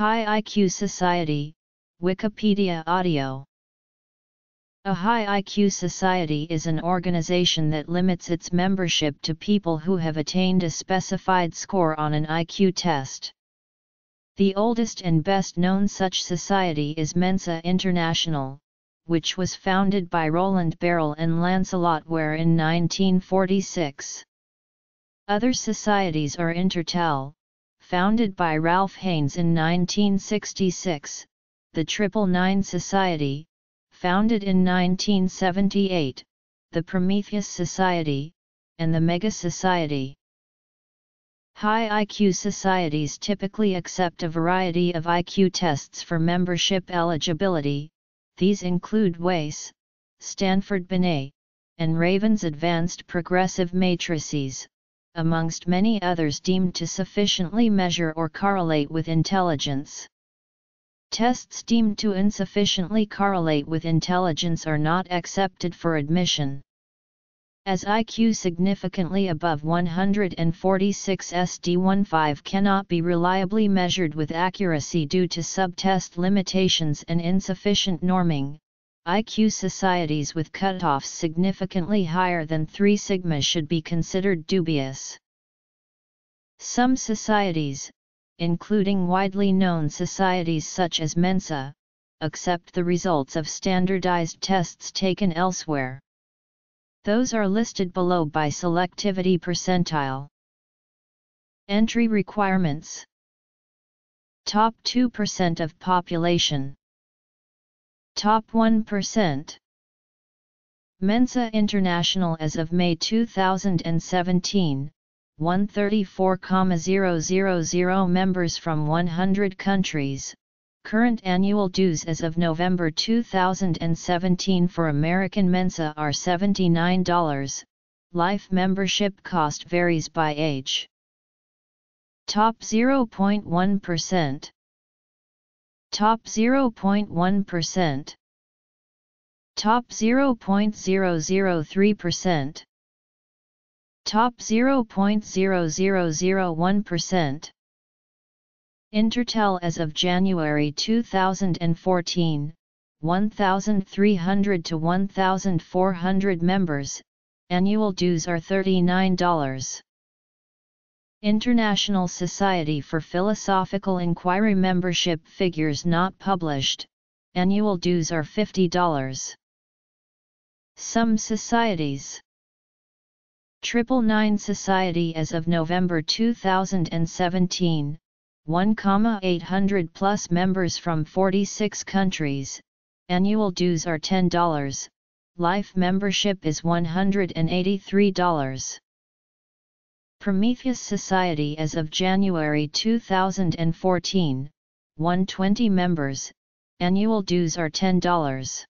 High IQ Society, Wikipedia Audio. A high IQ society is an organization that limits its membership to people who have attained a specified score on an IQ test. The oldest and best-known such society is Mensa International, which was founded by Roland Barrel and Lancelot Ware in 1946. Other societies are Intertel, founded by Ralph Haynes in 1966, the Triple Nine Society, founded in 1978, the Prometheus Society, and the Mega Society. High IQ societies typically accept a variety of IQ tests for membership eligibility. These include WACE, Stanford-Binet, and Raven's Advanced Progressive Matrices, amongst many others deemed to sufficiently measure or correlate with intelligence. Tests deemed to insufficiently correlate with intelligence are not accepted for admission. As IQ significantly above 146 SD15 cannot be reliably measured with accuracy due to subtest limitations and insufficient norming, IQ societies with cutoffs significantly higher than 3 sigma should be considered dubious. Some societies, including widely known societies such as Mensa, accept the results of standardized tests taken elsewhere. Those are listed below by selectivity percentile. Entry requirements: Top 2% of population, Top 1%. Mensa International as of May 2017, 134,000 members from 100 countries. Current annual dues as of November 2017 for American Mensa are $79. Life membership cost varies by age. Top 0.1%. Top 0.1%. Top 0.003%. Top 0.0001%. Intertel as of January 2014, 1,300 to 1,400 members, annual dues are $39. International Society for Philosophical Inquiry membership figures not published, annual dues are $50. Some societies: Triple Nine Society as of November 2017, 1,800 plus members from 46 countries, annual dues are $10, life membership is $183. Prometheus Society as of January 2014, 120 members, annual dues are $10.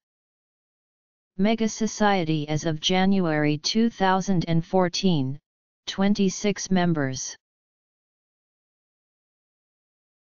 Mega Society as of January 2014, 26 members.